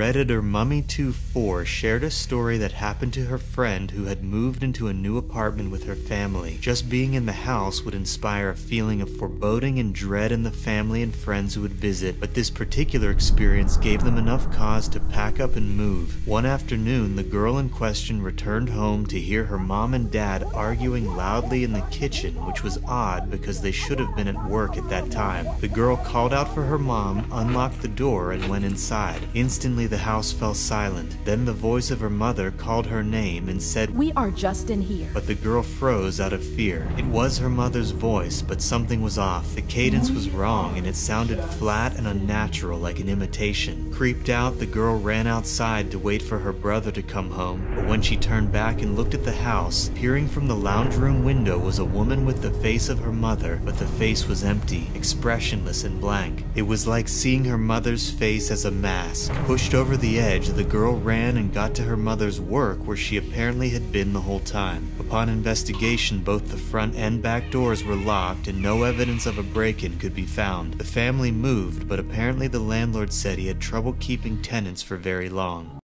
Redditor Mummy24 shared a story that happened to her friend who had moved into a new apartment with her family. Just being in the house would inspire a feeling of foreboding and dread in the family and friends who would visit, but this particular experience gave them enough cause to pack up and move. One afternoon, the girl in question returned home to hear her mom and dad arguing loudly in the kitchen, which was odd because they should have been at work at that time. The girl called out for her mom, unlocked the door, and went inside. Instantly, the house fell silent. Then the voice of her mother called her name and said, "We are just in here." But the girl froze out of fear. It was her mother's voice, but something was off. The cadence was wrong and it sounded flat and unnatural, like an imitation. Creeped out, the girl ran outside to wait for her brother to come home, but when she turned back and looked at the house, peering from the lounge room window was a woman with the face of her mother, but the face was empty, expressionless and blank. It was like seeing her mother's face as a mask. Pushed over the edge, the girl ran and got to her mother's work, where she apparently had been the whole time. Upon investigation, both the front and back doors were locked and no evidence of a break-in could be found. The family moved, but apparently the landlord said he had trouble keeping tenants for very long.